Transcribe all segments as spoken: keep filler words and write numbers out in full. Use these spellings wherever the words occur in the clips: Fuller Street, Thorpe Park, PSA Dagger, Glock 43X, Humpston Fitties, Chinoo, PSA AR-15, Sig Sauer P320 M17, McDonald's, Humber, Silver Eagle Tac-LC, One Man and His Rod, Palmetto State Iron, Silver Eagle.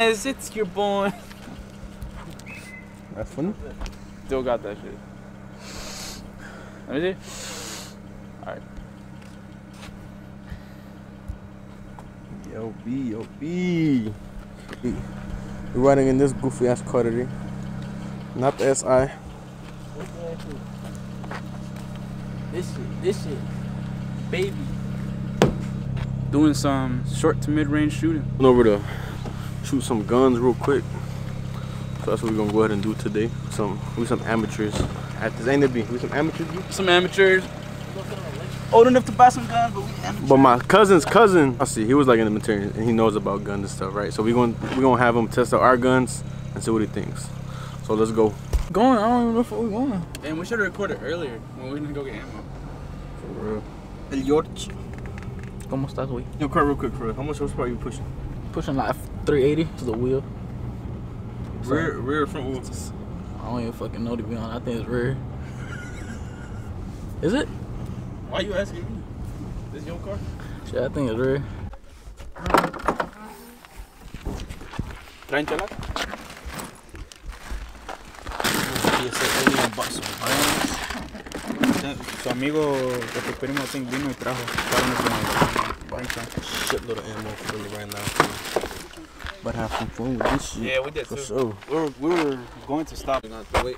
guys, it's your boy. That's funny. Still got that shit. Let me see. Alright. Yo, B, yo, B. We're riding in this goofy ass car today. Not the S I. This shit, this shit, baby. Doing some short to mid-range shooting. Went over to shoot some guns real quick. So that's what we're gonna go ahead and do today. Some, we some amateurs. At this ain't it be? We some amateurs. Some amateurs. Old enough to buy some guns, but we amateurs. But my cousin's cousin, I see, he was like in the military and he knows about guns and stuff, right? So we gonna we gonna have him test out our guns and see what he thinks. So let's go. Going, I don't even know if we're going. Damn, we should have recorded earlier when we didn't go get ammo. For real. El Yorch. ¿Cómo estás, güey? Yo, car real quick, for real. How much horsepower are you pushing? Pushing like three eighty to the wheel. So, rear, rear, front wheel. I don't even fucking know, to be honest. I think it's rear. Is it? Why are you asking me? Is this your car? Shit, I think it's rear. Tranchala. Su amigo que tu primo vino y trajo. Shitload of ammo for me right now. But have some fun with this shit. Yeah, we did too. Sure. We were, we were going to stop. We're going to wait.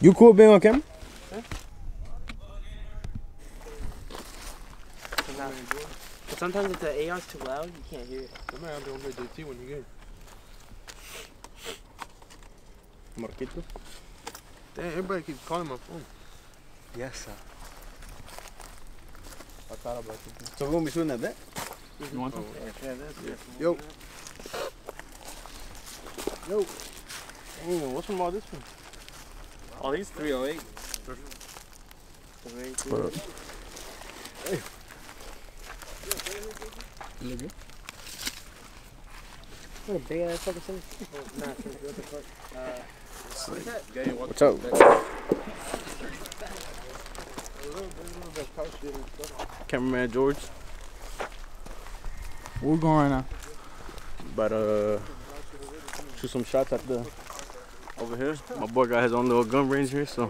You cool being on camera? Yeah. But sometimes if the A R's too loud, you can't hear it. I'm going to have to do it when you get it. Marquito. Damn, everybody keeps calling my phone. Yes, sir. I thought about it. So we're going to be shooting at that? You want them? Yeah, that's it. Yo. Yo. Ooh, what's from all this one? Oh, these three oh eight. three oh eight. Hey. You look good? What a big ass fucking thing. Nah, what the fuck? Uh, what's up? What's up? Cameraman George. Where we going right now? About uh, shoot some shots at the over here. My boy got his own little gun range here, so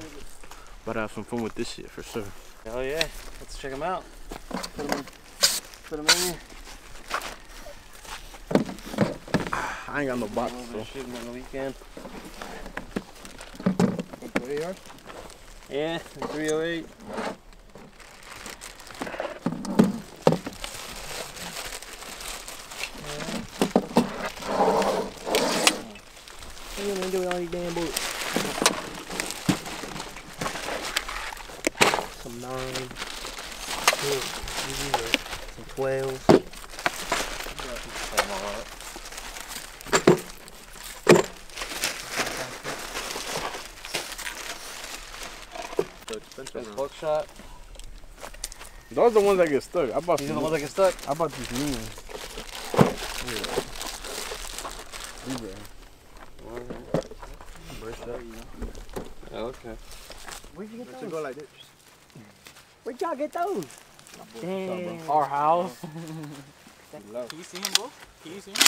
about to have some fun with this shit for sure. Hell yeah, let's check him out. Put him in, put him in here. I ain't got no box, so. Shooting on the weekend. What, yeah, three oh eight. What are you doing with all these damn bullets? Some nine. Some twelve. Buckshot. Those are the ones that get stuck. I bought these. These are the ones that get stuck. I bought these new ones. Yeah. Okay. Where'd you get those? Go like this. Where'd y'all get those? Damn. Our house. Can you see him, bro? Can you see him?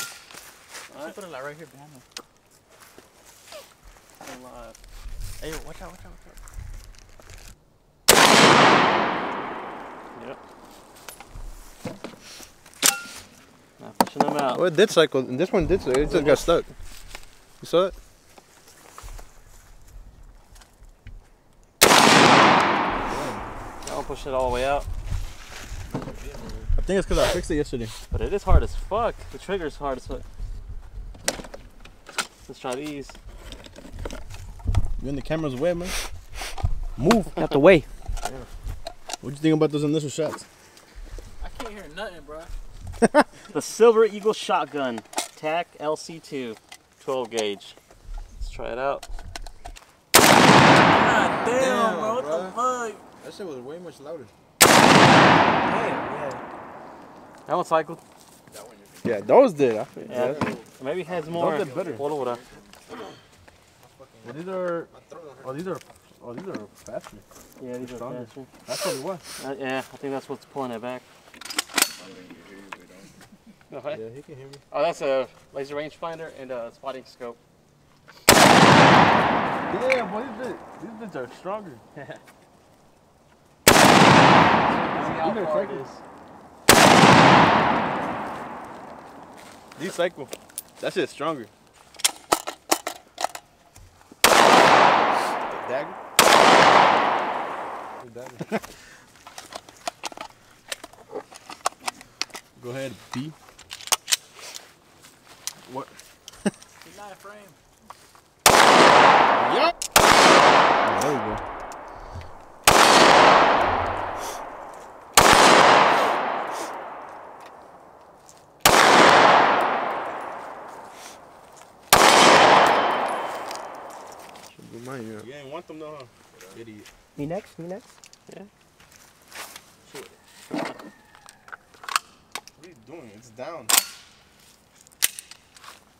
I put it like right here behind him. Hey, yo, watch out! Watch out! Watch out! Yep. Nah, pushing them out. Well, it did cycle. This one did cycle. It just got stuck. You saw it? That one pushed it all the way out. I think it's because I fixed it yesterday. But it is hard as fuck. The trigger is hard as fuck. Let's try these. You're in the camera's way, man. Move out the way. Yeah. What do you think about those initial shots? I can't hear nothing, bro. The Silver Eagle shotgun, T A C L C two, twelve gauge. Let's try it out. God damn, damn bro, what bro. the fuck? That shit was way much louder. Damn, yeah. That one cycled. That one, yeah, those did. I think. Yeah, yeah. Maybe it has more. Those did better. Well, these are. Oh, these are. Oh, these are faster. Yeah, these are faster. That's what it was. Uh, yeah, I think that's what's pulling it back. No, hey? Yeah, he can hear me. Oh, that's a laser range finder and a spotting scope. Yeah, boy, these bits are stronger. See how these far it is. Decycle. That shit's stronger. The dagger? The dagger. Go ahead, B. What? He's not a frame. Yup! Oh, there we go. You ain't want them though, huh? Idiot. Me next? Me next? Yeah. Shit. What are you doing? It's down.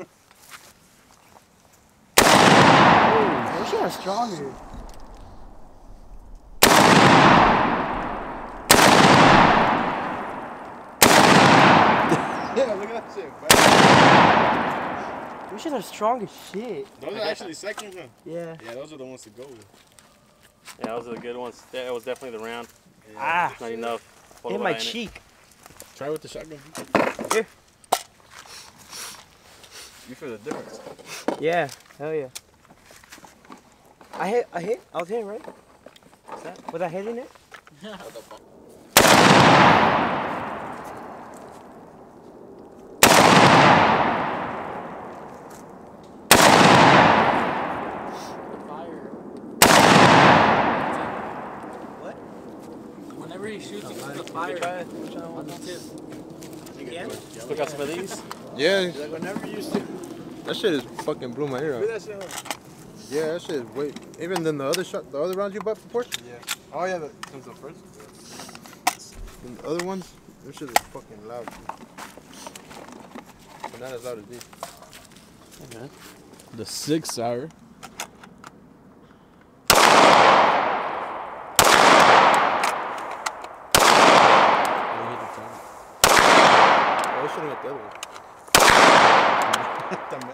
Ooh, that shit is stronger. Yeah, look at that shit, bro. These shit are strong as shit. Those are actually second, huh? Yeah. Yeah, those are the ones to go with. Yeah, those are the good ones. That was definitely the round. Yeah. Ah. It's not enough. Hit my cheek. It. Try with the shotgun. Here. You feel the difference. Yeah. Hell yeah. I hit. I hit. I was hitting right. What's that? Was I hitting it? What the fuck? Fire. Yeah. Look out some of these. Yeah. Like I never used to. That shit is fucking blew my ear out. Yeah, that shit is way. Even then the other shot, the other rounds you bought before. Yeah. Oh yeah, that comes up first. And the other ones, them shit is fucking loud. Dude. But not as loud as these. Okay. The Sig Sauer.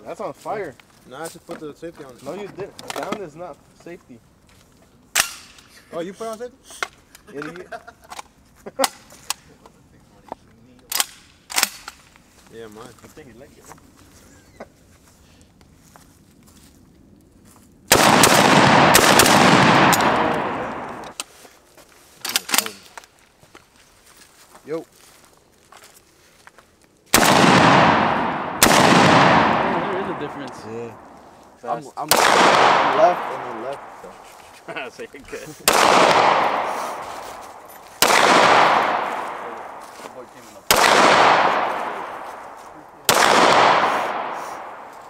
That's on fire. No, I should put the safety on it. No, you did. Down is not safety. Oh, you put on safety? Idiot. Yeah, mine. I think you like it. Yo. Difference. Yeah. I'm, I'm left and then left. So, so you're good.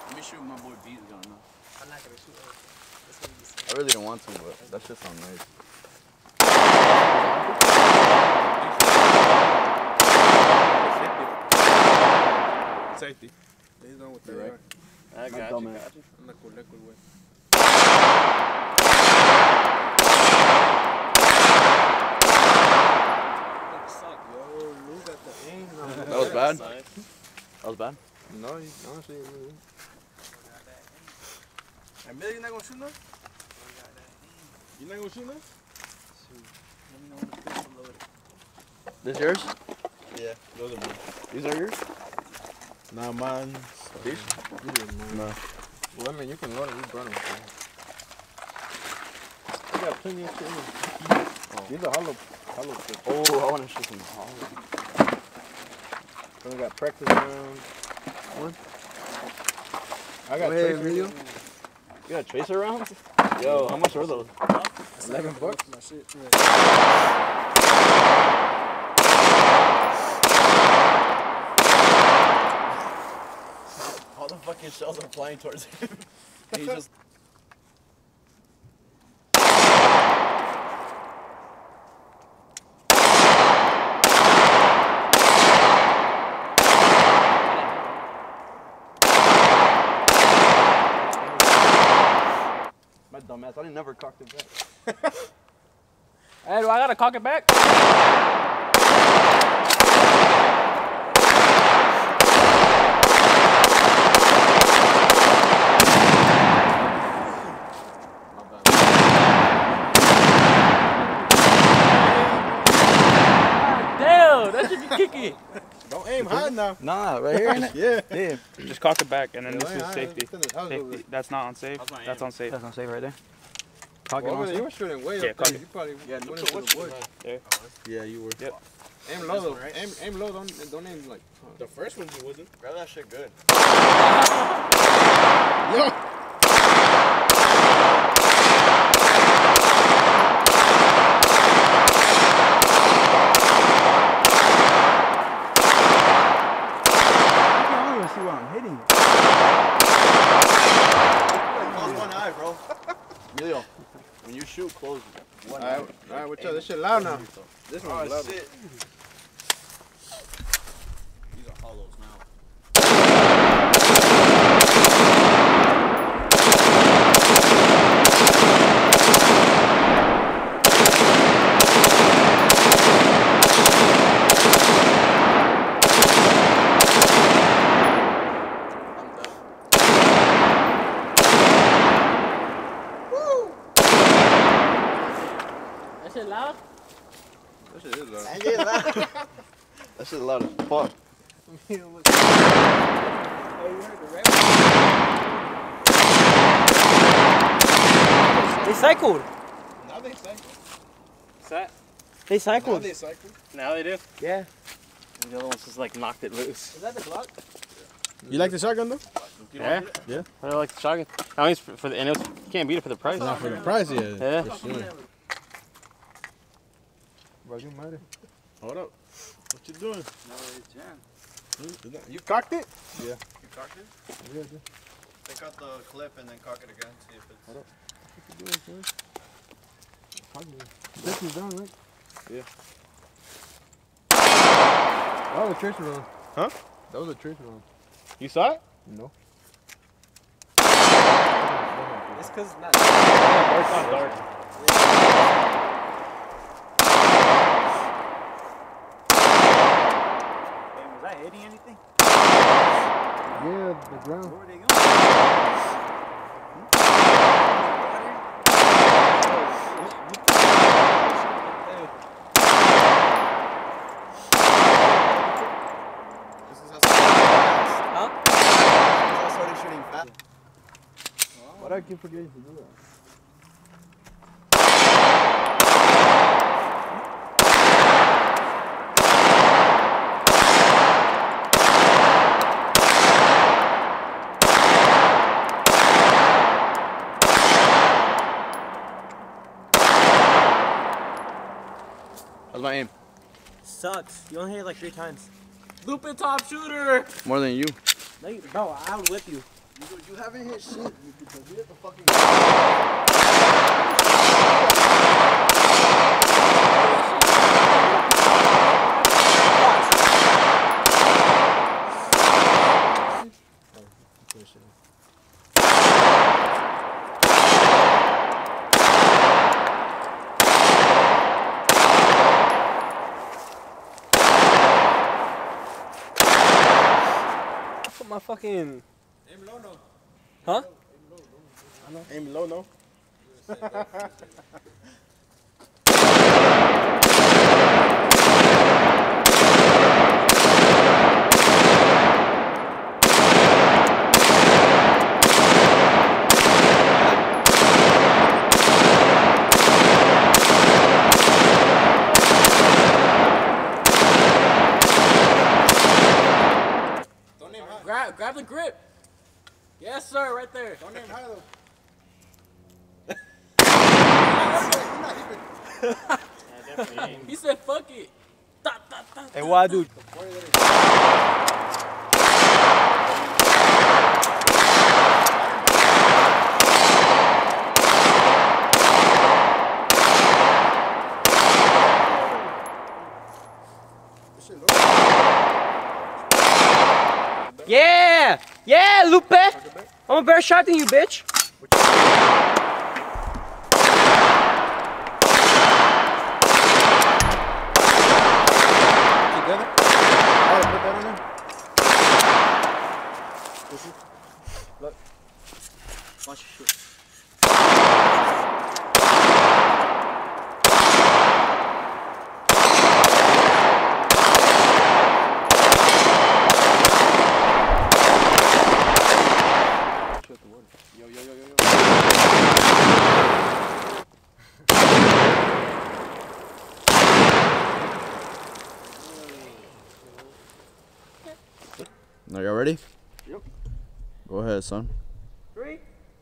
Let me shoot my boy B's gun. No? I'm not gonna shoot it. I really don't want to, but that's just on nice. Safety. Safety. He's done with the right. I got you, got you. I'm the cool, cool way. That sucked, yo. Look at the aim. That was bad. That was bad. No, honestly, it really is. And Billy, you're not gonna shoot now? You're not gonna shoot now? Shoot. Let me know when the pistol loaded. This yours? Yeah, those are mine. These are yours? Nah, man. These? Nah. Well, I mean, you can run it. You burn them. You got plenty of shit in here. Oh. These are hollow, hollow shit. Oh, I want to shoot some hollow. Then we got practice round. One. I got Wait, tracer. You got tracer rounds? Yo, how much are those? Eleven bucks. My shit. Yeah. The fucking shells are flying towards him. He just. My dumbass, I didn't never cock it back. Hey, do I gotta cock it back? though. That should be kicky. Don't aim high now. Nah, right here. Isn't it? Yeah. Yeah. Just cock it back, and then yeah, this is high. Safety. Safety. That's not unsafe. That's, that's unsafe. That's unsafe right there. Cock well, it on. You were shooting way yeah, up there. You probably yeah, went into the woods. Yeah. Yeah, you were. Yep. Aim low. Right. Aim, aim low. Don't, don't aim like. Huh. The first one you wasn't. Grab that shit good. Yo. Shoot close. One all right, all right, what's up? This shit loud now. This one's loud. Shit. These are hollows loud? That shit is loud. That shit loud. That shit loud as fuck. Hey, you heard the rap? They cycled. Now they cycled. What's that? They cycled. Now they cycled. Now they do? Yeah. And the other one's just like knocked it loose. Is that the Glock? Yeah. You like the shotgun though? Yeah. Yeah. I really like the shotgun. I mean, it's for the, and it was, you can't beat it for the price. Not for the price, yeah. Yeah. For sure. Bro, you murder. Hold up. What you doing? No, it's jam. You cocked it? Yeah. You cocked it? Yeah, dude. Take out the clip and then cock it again. See if it's... Hold up. What you doing, man? Cocking it. This is done, right? Yeah. That was a trench run. Huh? That was a trench run. You saw it? No. It's because it's not dark. It's not dark. Yeah. Hitting anything? Yeah, the ground. Where are they going? This is how I started shooting fat. Why do I keep forgetting to do that? My aim sucks. You only hit it like three times. Lupin top shooter. More than you. No, you bro, I would whip you. you. You haven't hit shit. You, you hit the fucking. My fucking. Aim low, no. Huh? Aim low, no. Aim low, no. Grab the grip. Yes, sir, right there. Don't aim high though. He said, "Fuck it." Da, da, da, hey, why, dude? Yeah. Yeah, Lupe! I'm a better shot than you, bitch! Together? Alright, put that in there. This is... Look. Watch your shit. Are y'all ready? Yep. Go ahead, son. Three,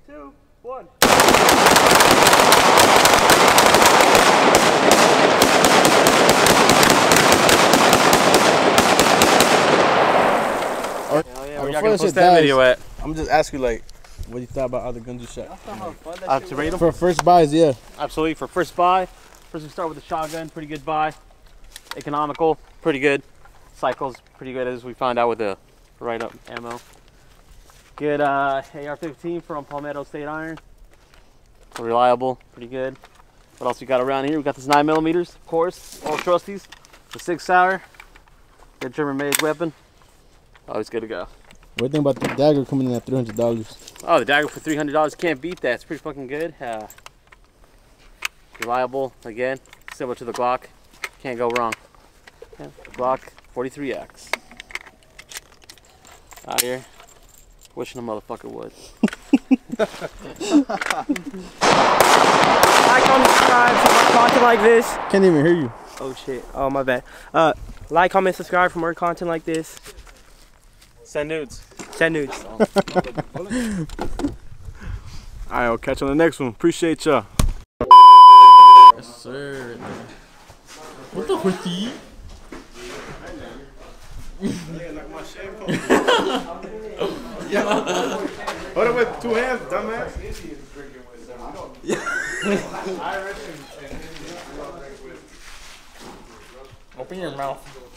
two, one. Hell yeah. Are y'all gonna post that video at? I'm just asking, like, what do you thought about other guns you shot? Uh, to rate them? For first buys, yeah. Absolutely, for first buy. First we start with a shotgun, pretty good buy. Economical, pretty good. Cycles, pretty good, as we found out with the right up ammo. Good uh, A R fifteen from Palmetto State Iron. Reliable, pretty good. What else we got around here? We got this nine millimeter, of course, all trusties. The Sig Sauer, good German made weapon. Always good to go. What do you think about the dagger coming in at three hundred dollars? Oh, the dagger for three hundred dollars, can't beat that. It's pretty fucking good. Uh, reliable, again, similar to the Glock. Can't go wrong. Yeah, Glock forty-three X. Out here, wishing a motherfucker would. Like, comment, subscribe for more content like this. Can't even hear you. Oh shit, oh my bad. Uh, like, comment, subscribe for more content like this. Send nudes. Send nudes. Alright, I'll catch you on the next one. Appreciate y'all. Yes, sir. What the fuck? Hold it with two hands, dumbass. Open your mouth.